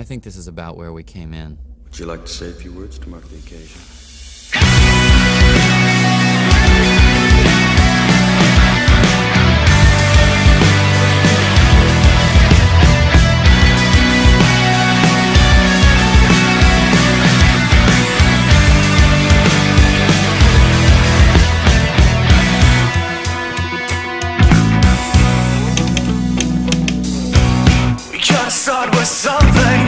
I think this is about where we came in. Would you like to say a few words to mark the occasion? Something